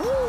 Woo!